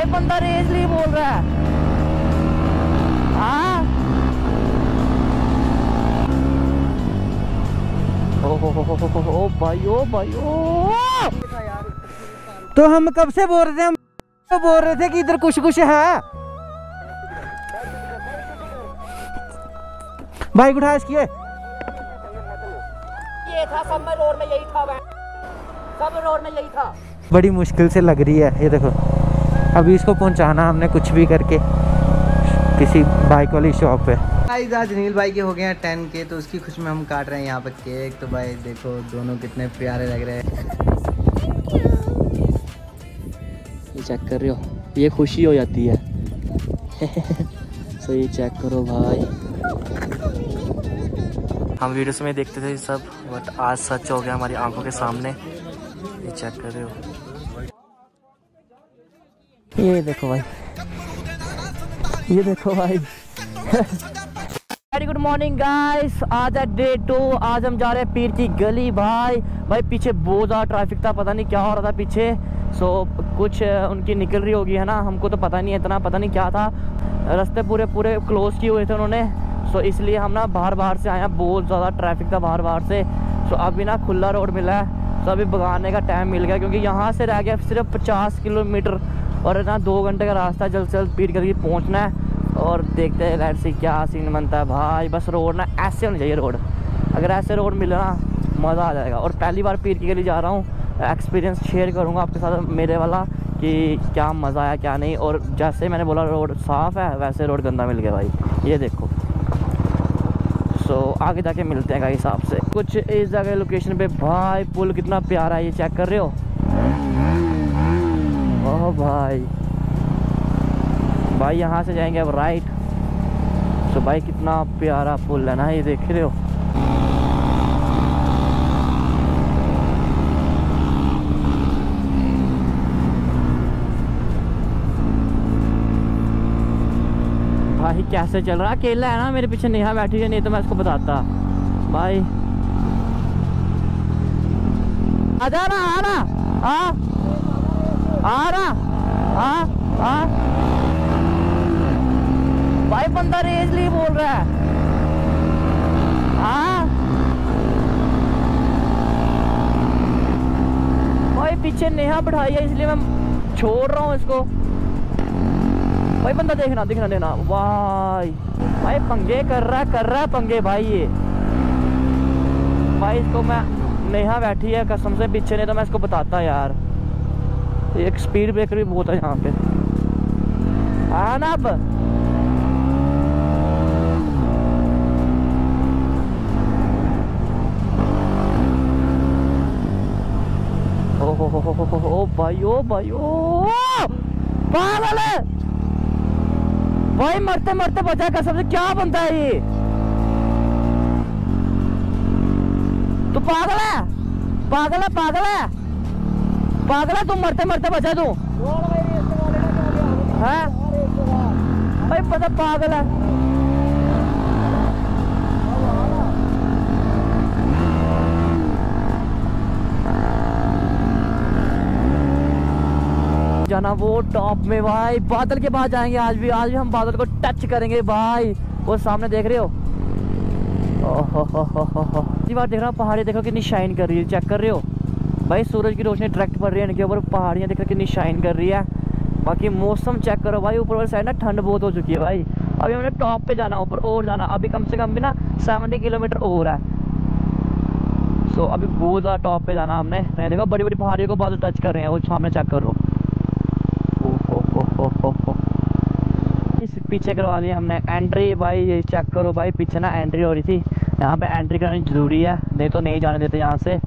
भाई बंदा रेस नहीं बोल रहा है। ओ भाई ओ भाई ओ। तो हम कब से बोल रहे थे, हम तो बोल रहे थे कि इधर कुछ कुछ है। बाइक उठा इसकी, ये था सब रोड में यही था, सब रोड में यही था। बड़ी मुश्किल से लग रही है ये देखो। अभी इसको पहुंचाना हमने कुछ भी करके किसी बाइक वाली शॉप पे। गाइस आज नील भाई के हो गए हैं 10K, तो उसकी खुशी में हम काट रहे हैं यहाँ पर केक। तो भाई देखो दोनों कितने प्यारे लग रहे हैं, ये चेक कर रहे हो, ये खुशी हो जाती है। सो ये चेक करो भाई, हम वीडियोस में देखते थे सब, बट आज सच हो गया हमारी आंखों के सामने। ये चेक कर रहे हो, ये देखो भाई, ये देखो भाई। वेरी गुड मॉर्निंग गाइस, आज है डे 2। आज हम जा रहे हैं पीर की गली। भाई पीछे बहुत ज़्यादा ट्रैफिक था, पता नहीं क्या हो रहा था पीछे। सो कुछ उनकी निकल रही होगी है ना, हमको तो पता नहीं है इतना, पता नहीं क्या था। रास्ते पूरे पूरे क्लोज किए हुए थे उन्होंने, सो इसलिए हम ना बाहर से आए हैं। बहुत ज़्यादा ट्रैफिक था बाहर से। सो अभी ना खुला रोड मिला है, तो अभी भगाने का टाइम मिल गया, क्योंकि यहाँ से रह गया सिर्फ 50 किलोमीटर और ना 2 घंटे का रास्ता। जल्द से जल्द पीर गली पहुँचना है और देखते हैं लाइट से क्या सीन बनता है भाई। बस रोड ना ऐसे होना चाहिए, रोड अगर ऐसे रोड मिले ना मज़ा आ जाएगा। और पहली बार पीर के लिए जा रहा हूँ, एक्सपीरियंस शेयर करूँगा आपके साथ मेरे वाला कि क्या मज़ा आया क्या नहीं। और जैसे मैंने बोला रोड साफ़ है, वैसे रोड गंदा मिल गया भाई, ये देखो। सो आगे जाके मिलते हैं गाइस आपसे कुछ इस जगह लोकेशन पे। भाई पुल कितना प्यारा है, ये चेक कर रहे हो। ओह भाई यहाँ से जाएंगे अब राइट। तो भाई कितना प्यारा पुल है ना, ये देख रहे हो। भाई कैसे चल रहा, अकेला है ना, मेरे पीछे नेहा बैठी है, नहीं तो मैं इसको बताता। भाई आजा ना, आ रहा आ रहा भाई बंदा रेस नहीं बोल रहा है। भाई पीछे नेहा बैठाई है, इसलिए मैं छोड़ रहा हूँ इसको। भाई बंदा देखना देखना देना, भाई भाई पंगे कर रहा है पंगे भाई। ये भाई इसको मैं, नेहा बैठी है कसम से पीछे, नहीं तो मैं इसको बताता यार। एक स्पीड ब्रेकर भी बहुत है यहाँ पे, है ना। अब ओ भाई ओ भाई ओ पागल है भाई, मरते मरते बचा कसम से। क्या बनता है ये, तू पागल है पागल है पागल है पागल है, तू मरते मरते बचा तू है भाई, पता पागल है। जाना वो टॉप में भाई, बादल के पास जाएंगे आज भी हम बादल को टच करेंगे भाई। वो सामने देख रहे हो, इसी बार देख रहा हूँ पहाड़ी, देखो कितनी शाइन कर रही है, चेक कर रहे हो भाई। सूरज की रोशनी डायरेक्ट पड़ रही है इनके ऊपर, पहाड़ियाँ देखो कितनी शाइन कर रही है। बाकी मौसम चेक करो भाई, ऊपर वाली साइड ना ठंड बहुत हो चुकी है भाई। अभी हमने टॉप पे जाना, ऊपर और जाना, अभी कम से कम भी ना 70 किलोमीटर और है। सो अभी बहुत ज़्यादा टॉप पे जाना हमने, देखो बड़ी बड़ी पहाड़ियों को बादल टच कर रहे हैं, वो सामने चेक करो। इस पीछे करवा ली हमने एंट्री भाई, ये चेक करो भाई, पीछे ना एंट्री हो रही थी, यहाँ पे एंट्री करानी ज़रूरी है, नहीं तो नहीं जाने देते यहाँ से।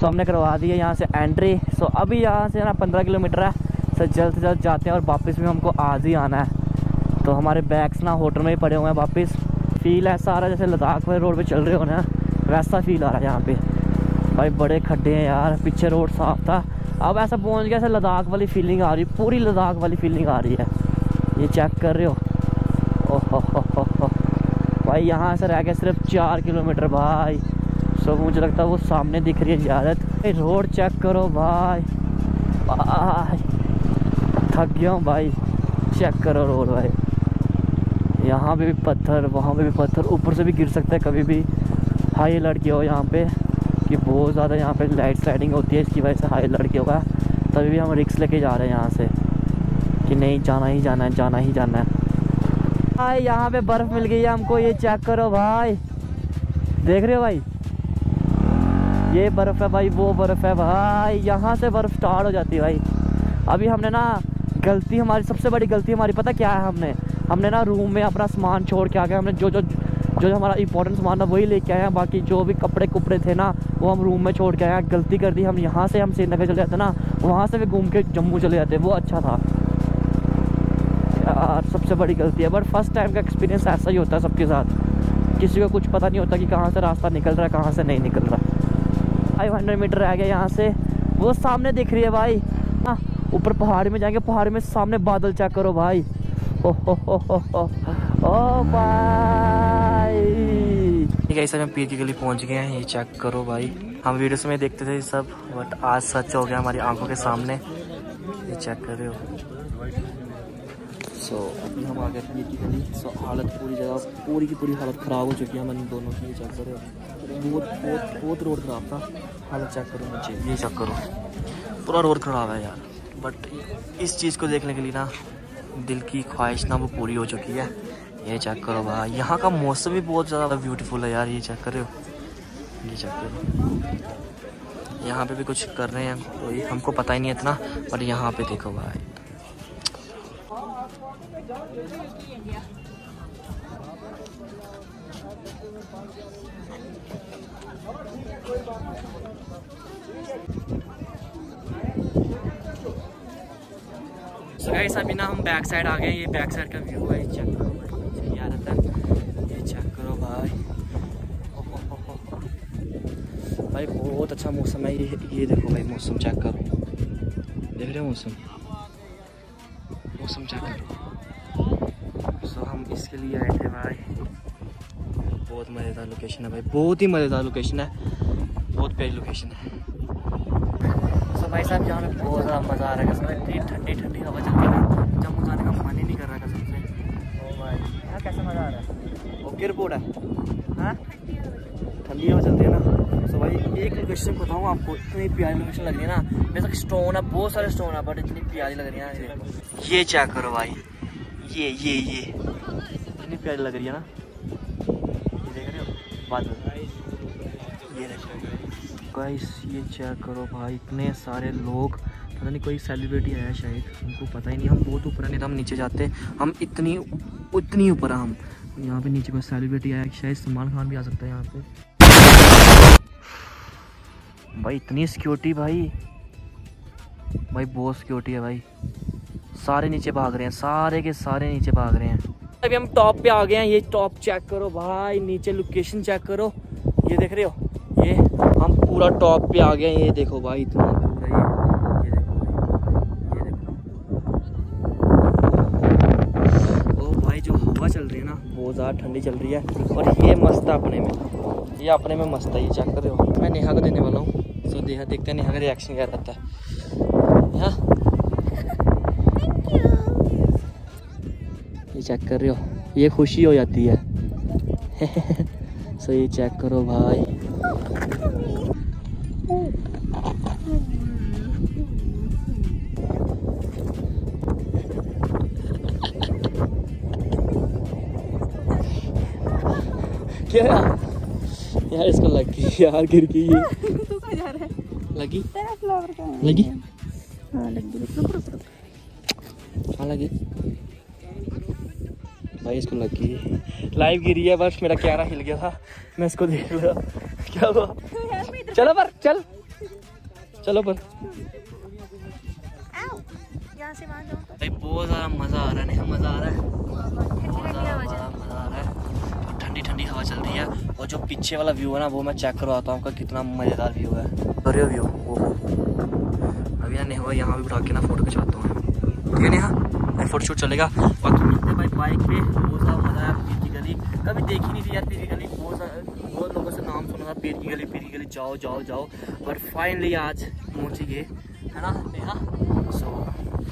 सो हमने करवा दी है यहाँ से एंट्री। सो अभी यहाँ से ना 15 किलोमीटर है, सो जल्द से जल्द जाते हैं। और वापस भी हमको आज ही आना है, तो हमारे बैग्स ना होटल में ही पड़े हुए हैं। वापस फील ऐसा आ रहा है जैसे लद्दाख में रोड पर चल रहे हो ना, वैसा फील आ रहा है यहाँ पर भाई। बड़े खड्डे हैं यार, पीछे रोड साफ था, अब ऐसा पहुँच गया ऐसे लद्दाख वाली फीलिंग आ रही, पूरी लद्दाख वाली फीलिंग आ रही है। ये चेक कर रहे हो। ओह भाई यहाँ से रह गया सिर्फ 4 किलोमीटर भाई। सो मुझे लगता है वो सामने दिख रही है ज़्यादातर। रोड चेक करो भाई, थक गया हूँ भाई। चेक करो रोड भाई, यहाँ पे भी पत्थर, वहाँ पे भी पत्थर, ऊपर से भी गिर सकता है कभी भी। हाई अलर्ट किया हो यहाँ पे कि बहुत ज़्यादा यहाँ पे लाइट स्लाइडिंग होती है, इसकी वजह से हाई अलर्ट किया होगा। तभी भी हम रिक्स लेके जा रहे हैं यहाँ से कि नहीं जाना ही जाना है, जाना ही जाना है भाई। यहाँ पे बर्फ़ मिल गई है हमको, ये चेक करो भाई, देख रहे हो भाई, ये बर्फ़ है भाई, वो बर्फ़ है भाई। यहाँ से बर्फ़ स्टार्ट हो जाती है भाई। अभी हमने ना गलती, हमारी सबसे बड़ी गलती हमारी पता क्या है, हमने ना रूम में अपना सामान छोड़ के आ गए। हमने जो जो जो जो हमारा इंपॉर्टेंट सामान था वही लेके आए हैं, बाकी जो भी कपड़े कुपड़े थे ना वो हम रूम में छोड़ के आए हैं। गलती कर दी हम। यहाँ से हम श्रीनगर चले जाते ना, वहाँ से भी घूम के जम्मू चले जाते, वो अच्छा था यार, सबसे बड़ी गलती है। बट फर्स्ट टाइम का एक्सपीरियंस ऐसा ही होता है सबके साथ, किसी को कुछ पता नहीं होता कि कहाँ से रास्ता निकल रहा है, कहाँ से नहीं निकल रहा है। 500 मीटर रह गया यहाँ से, वो सामने दिख रही है भाई। हाँ, ऊपर पहाड़ में जाएंगे, पहाड़ में सामने बादल चेक करो भाई। ओ हो हो हो हो ओ भाई। ठीक है, इस समय हम पीर की गली पहुँच गए हैं, ये चेक करो भाई। हम वीडियोस में देखते थे सब, बट आज सच हो गया हमारी आंखों के सामने, ये चेक कर रहे हो। सो अभी हम आ गए पीर की गली। हालत पूरी जगह, पूरी की पूरी हालत ख़राब हो चुकी है हमारी दोनों की, चेक कर रहे हो। बहुत बहुत बहुत रोड ख़राब था, हालत चेक करो मुझे, ये चेक करो, पूरा रोड ख़राब है यार। बट इस चीज़ को देखने के लिए ना दिल की ख्वाहिश ना वो पूरी हो चुकी है, ये चेक करो भाई। यहाँ का मौसम भी बहुत ज़्यादा ब्यूटीफुल है यार, ये चेक कर रहे हो, ये चेक करो। यहाँ पे भी कुछ कर रहे हैं, कोई हमको पता ही नहीं इतना, बट यहाँ पर देखो भाई। So guys, अभी ना हम बैक साइड आ गए, ये बैक साइड का व्यू है, चेक करो भाई, याद आता है, ये चेक करो भाई। भाई बहुत अच्छा मौसम है, ये देखो भाई मौसम चेक करो, देख रहे हो मौसम, मौसम चेक करो। सो हम इसके लिए आए थे भाई, बहुत मज़ेदार लोकेशन है भाई, बहुत ही मज़ेदार लोकेशन है, बहुत प्यारी लोकेशन है। सो भाई साहब, यहाँ पे बहुत ज़्यादा मज़ा आ रहा है, इतनी ठंडी ठंडी हवा चलती है ना, जम्मू जाने का मन ही नहीं कर रहा कसम से। ओ भाई, यहाँ कैसा मज़ा आ रहा है, वो एयरपोर्ट है, हाँ ठंडी हवा चलती है ना। सो भाई एक लोकेशन बताऊँ आपको, इतनी प्यारी लोकेशन लग रही है ना, मेरे तक स्टोन है, बहुत सारे स्टोन है, बट इतनी प्यारी लग रही है ना, ये चेक करो भाई, ये इतनी प्यारी लग रही है ना। गाइस ये चेक करो भाई, इतने सारे लोग, पता नहीं कोई सेलिब्रिटी आया शायद, हमको पता ही नहीं, हम बहुत ऊपर नहीं था, हम नीचे जाते, हम उतनी ऊपर हम। यहाँ पे नीचे कोई सेलिब्रिटी आया, शायद सलमान खान भी आ सकता है यहाँ पे भाई। इतनी सिक्योरिटी भाई बहुत सिक्योरिटी है भाई, सारे नीचे भाग रहे हैं, सारे के सारे नीचे भाग रहे हैं। अभी हम टॉप पे आ गए हैं, ये टॉप चेक करो भाई, नीचे लोकेशन चेक करो, ये देख रहे हो, ये हम पूरा टॉप पे आ गए हैं, ये देखो भाई, इतना ये देखो। ओ भाई जो हवा चल रही है ना, बहुत ज़्यादा ठंडी चल रही है, और ये मस्त है अपने में, ये अपने में मस्त है, ये चेक कर रहे हो। मैं नेहा को देने वाला हूँ, तो नेहा देखते हैं नेहा का रिएक्शन क्या रहता है। हाँ चेक कर रहे हो, ये खुशी हो जाती है। सो ये चेक करो भाई, क्या यार इसको लगी यार, गिर गई लगी लगी लगी भाई, इसको लगी, लाइव गिरी है, बस मेरा कैमरा हिल गया था, मैं इसको देख रहा क्या हुआ। चलो पर चलो पर भाई, बहुत ज़्यादा मज़ा आ रहा है, नहीं मज़ा आ रहा है, बहुत ज़्यादा मज़ा आ रहा है, और ठंडी ठंडी हवा चल रही है। और जो पीछे वाला व्यू है ना, वो मैं चेक करवाता हूँ, कितना मज़ेदार व्यू है, अरे व्यू वो अभी ना नहीं हुआ, यहाँ भी उठा के ना फोटो खिंचवाता हूँ, ये नहीं फोटोशूट चलेगा। बाइक पे बहुत सा मज़ा है, पीर की गली कभी देखी नहीं थी यार, पीर की गली बहुत लोगों से नाम सुना था, पीर की गली जाओ जाओ जाओ, और फाइनली आज पहुँच गए है ना। सो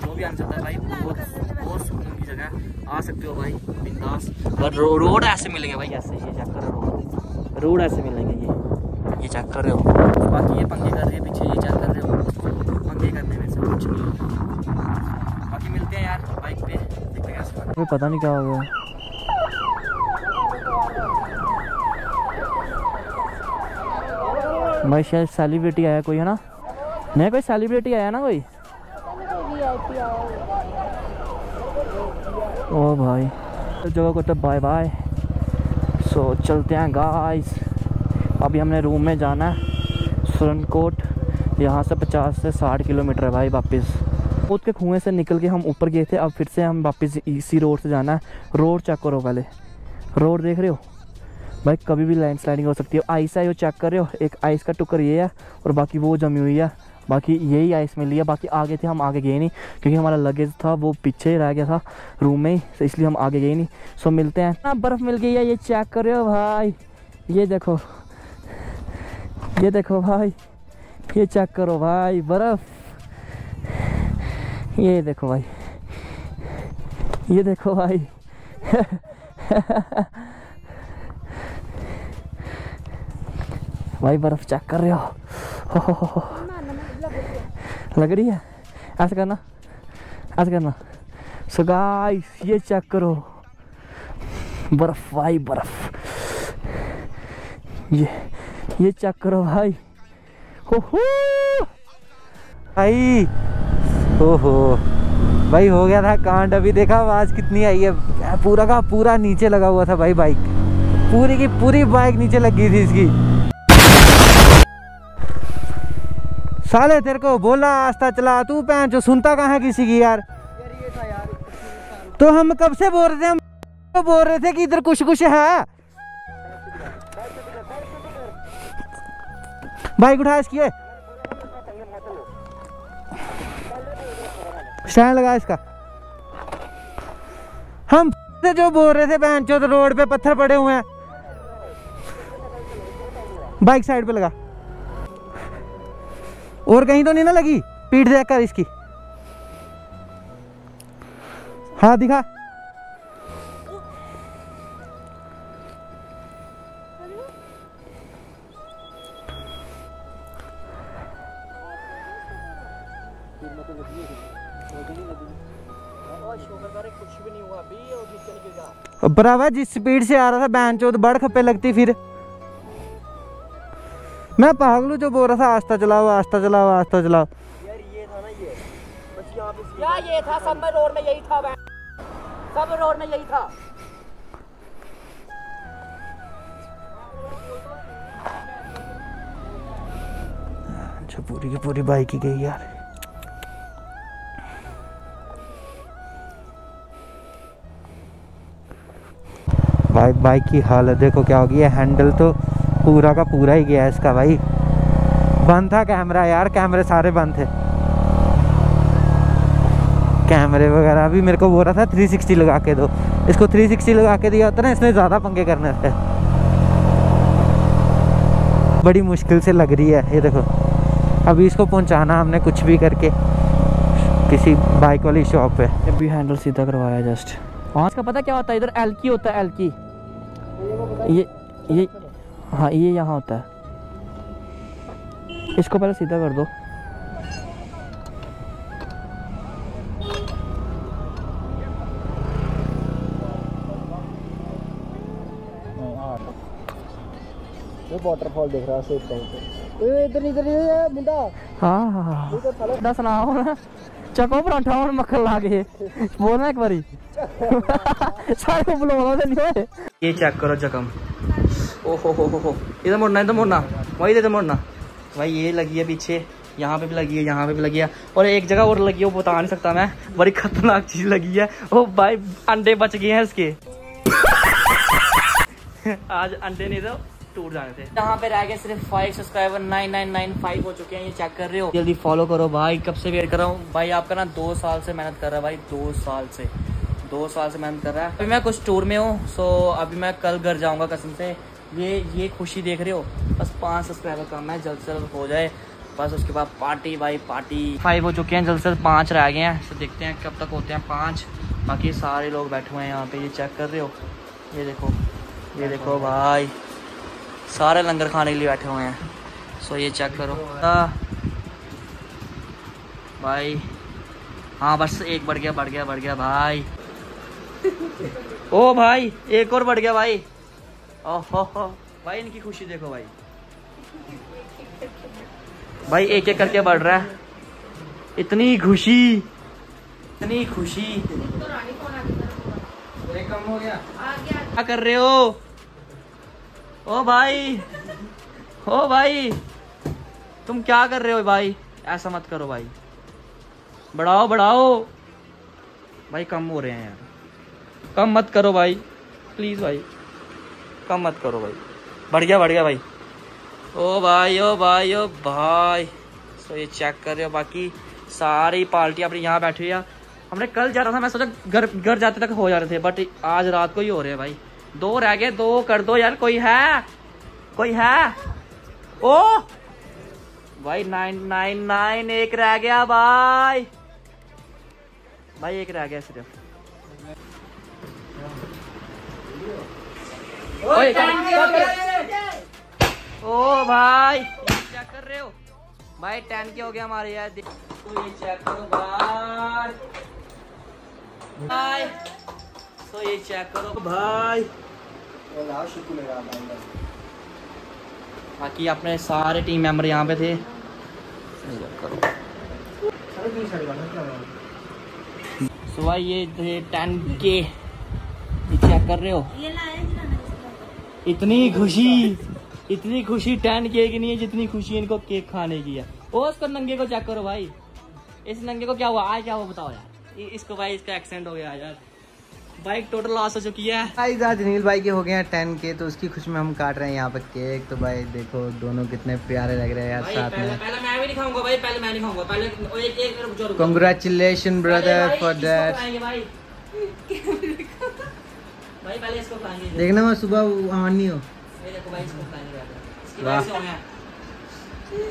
जो भी आना चाहता है भाई, बहुत सुकून की जगह आ सकते हो भाई बिंदास। और रोड ऐसे मिलेंगे भाई, ऐसे ये चेक कर रोड, रोड ऐसे मिलेंगे, ये चेक कर रहे हो। बाकी ये पंगे कर रहे हैं पीछे, ये चेक कर रहे हो, पंगे करने में से कुछ नहीं होता। बाकी मिलते हैं यार बाइक पे, देखते हैं पता नहीं क्या हो गया। भाई शायद सेलिब्रिटी आया कोई, है ना? नहीं कोई सेलिब्रिटी आया ना कोई। ओ भाई जगह को तो बाय बाय। सो चलते हैं गाइस, अभी हमने रूम में जाना है। सुरनकोट यहाँ से 50 से 60 किलोमीटर है भाई। वापस खुद के कुएँ से निकल के हम ऊपर गए थे, अब फिर से हम वापस इसी रोड से जाना है। रोड चेक करो पहले, रोड देख रहे हो भाई, कभी भी लैंडस्लाइडिंग हो सकती है। आइस आई हो, चेक कर रहे हो, एक आइस का टुकर ये है और बाकी वो जमी हुई है, बाकी यही आइस मिली है। बाकी आगे थे हम, आगे गए नहीं क्योंकि हमारा लगेज था वो पीछे रह गया था रूम में ही, इसलिए हम आगे गए नहीं। सो मिलते हैं। ना बर्फ़ मिल गई है, ये चेक कर रहे हो भाई, ये देखो, ये देखो भाई, ये चेक करो भाई बर्फ़, ये देखो भाई, ये देखो भाई भाई बर्फ चेक कर रहे हो, लग रही है। ऐसा करना, ऐसा करना। सो गाइस ये चेक करो बर्फ भाई, बर्फ ये चेक करो भाई। ओहो भाई, ओहो भाई हो गया था कांड। अभी देखा आवाज कितनी आई है, पूरा का पूरा नीचे लगा हुआ था भाई बाइक, पूरी की पूरी बाइक नीचे लगी थी इसकी। साले तेरे को बोला आस्ता चला, तू भैन जो सुनता कहाँ है किसी की यार। तो हम कब से बोल रहे थे, बोल रहे थे कि इधर कुछ कुछ है। बाइक उठा इसकी, स्टैंड लगा इसका। हम से जो बोल रहे थे भैन जो, तो रोड पे पत्थर पड़े हुए हैं। बाइक साइड पे लगा, और कहीं तो नहीं ना लगी। पीठ देख कर इसकी, हाँ दिखा। बराबर जिस स्पीड से आ रहा था बैंड चौथ, बड़ खप्पे लगती। फिर मैं पागलू जो बोल रहा था आस्ता चलाओ, आस्ता चलाओ, आस्ता चलाओ यार। ये था ना, ये बस यहाँ पे सीधा, ये था सब रोड में, यही था, सब रोड में यही था। अच्छा पूरी की पूरी बाइक ही गई यार। बाइक की हालत देखो क्या हो गई है। हैंडल तो पूरा का पूरा ही गया इसका भाई। बंद था कैमरा यार, कैमरे सारे बंद थे। कैमरे वगैरह भी मेरे को बोल रहा था 360 लगा के दो इसको। 360 लगा के दिया होता ना इसने, ज़्यादा पंगे करने थे। बड़ी मुश्किल से लग रही है ये देखो। अभी इसको पहुंचाना हमने कुछ भी करके किसी बाइक वाली शॉप पे। अभी हैंडल सीधा करवाया जस्ट। आज का पता क्या होता है, इधर एलकी होता है, एलकी ये हाँ ये यहाँ होता है। इसको पहले सीधा कर दो। वाटरफॉल दिख रहा है पे। इधर इधर ये मुंडा, हाँ दस ना हो ना चको पराठा और मक्खन ला के बोलना एक बारी सारे बुलाओ। ये चेक करो जखम, ओहो हो, इधर मोड़ना, इधर मोड़ना, वही इधर मोड़ना भाई। ये लगी है पीछे, यहाँ पे भी लगी है, यहाँ पे भी लगी है, और एक जगह और लगी है वो बता नहीं सकता मैं। बड़ी खतरनाक चीज लगी है। ओ भाई अंडे बच गए हैं इसके आज अंडे नहीं तो टूट जाने थे। यहाँ पे रह गए सिर्फ 5 सब्सक्राइबर, 9995 हो चुके हैं। ये चेक कर रहे हो, जल्दी फॉलो करो भाई। कब से वेट कर रहा हूँ भाई आपका ना, 2 साल से मेहनत कर रहा है भाई, 2 साल से मेहनत कर रहा है। अभी मैं कुछ टूर में हूँ, सो अभी मैं कल घर जाऊँगा कसम से। ये खुशी देख रहे हो, बस 5 सब्सक्राइबर कम है, जल्द से जल्द हो जाए। बस उसके बाद पार्टी बाई पार्टी। 5 हो चुके हैं, जल्द से 5 रह गए हैं, तो देखते हैं कब तक होते हैं 5। बाकी सारे लोग बैठे हुए हैं यहाँ पे, ये चेक कर रहे हो, ये देखो, ये देखो भाई, सारे लंगर खाने के लिए बैठे हुए हैं। सो ये चेक करो भाई। हाँ बस एक बढ़ गया, बढ़ गया, बढ़ गया भाई। ओ भाई एक और बढ़ गया भाई। ओहो भाई इनकी खुशी देखो भाई, भाई एक एक करके बढ़ रहा है। इतनी खुशी, इतनी खुशी। कम हो गया, क्या कर रहे हो? ओ भाई, ओ भाई तुम क्या कर रहे हो भाई? ऐसा मत करो भाई, बढ़ाओ बढ़ाओ भाई। कम हो रहे हैं यार, कम मत करो भाई प्लीज़ भाई, कम मत करो भाई। बढ़ गया, बढ़ गया भाई। ओ भाई, ओ भाई, ओ भाई। सो ये चेक कर रहे हो, बाकी सारी पार्टी अपनी यहाँ बैठी हुई है। हमने कल जा रहा था, मैं सोचा घर घर जाते तक हो जा रहे थे, बट आज रात को ही हो रहे हैं भाई। 2 रह गए, 2 कर दो यार, कोई है, कोई है? ओ भाई 999 एक रह गया भाई, भाई एक रह गया सिर्फ। ओ भाई चेक कर रहे हो भाई, 10 के हो गया हमारे यार। तो ये चेक करो भाई, तो ये चेक करो भाई। बाकी अपने सारे टीम मेंबर यहाँ पे थे। सो भाई ये थे 10K, चेक कर रहे हो। इतनी खुशी, इतनी खुशी 10K की नहीं है जितनी खुशी इनको केक खाने की है। ओ इसको नंगे को चेक करो भाई, इस नंगे को क्या हुआ आज, क्या हुआ बताओ यार इसको भाई, इसका एक्सीडेंट हो गया यार। बाइक टोटल लॉस हो चुकी है भाई। आज नील भाई के हो गए हैं 10K, तो उसकी खुशी में हम काट रहे हैं यहाँ पर केक। तो भाई देखो दोनों कितने प्यारे लग रहे हैं यार साथ में। पहले मैं भी नहीं खाऊंगा भाई, पहले मैं नहीं खाऊंगा, पहले एक रुक जाओ। Congratulation brother for that. भाई पहले इसको खाएंगे, देखना मैं सुबह आनी हो। देखो भाई इसको खाएंगे, इसकी वजह से हो गया।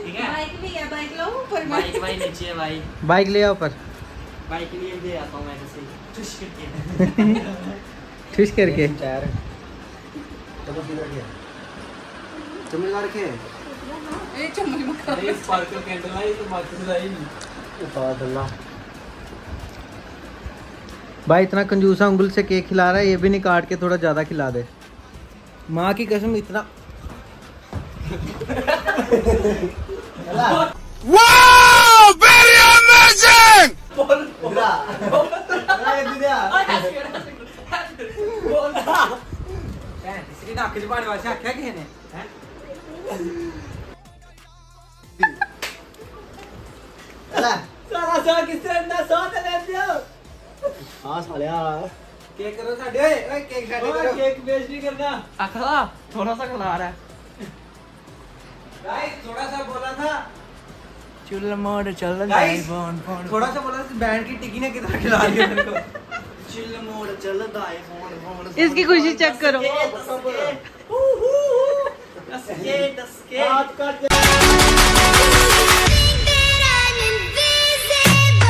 ठीक है बाइक भी है, बाइक लाओ ऊपर, बाइक भाई नीचे है भाई, बाइक ले आओ ऊपर। बाइक के लिए दे आता हूं मैं ऐसे ठुश करके टायर। चलो इधर के चम्मच ला रखे, एक चम्मच मुका ये स्पार्कल कैंडल है, तो बात से लाई नहीं उतार दला भाई। इतना कंजूसा अंगुल से केक खिला रहा है, ये भी नहीं काट के थोड़ा ज्यादा खिला दे, मां की कसम इतना। Wow very amazing. थोड़ा सा खिला रहा है थोड़ा सा बोला था, चल मोड़ चल थोड़ा सा बोला, बैंड की टिकी ने कितना खिला दिया मेरे को। चिल मोड़ चल दाई फोन, इसकी खुशी चेक करो। दस के आपका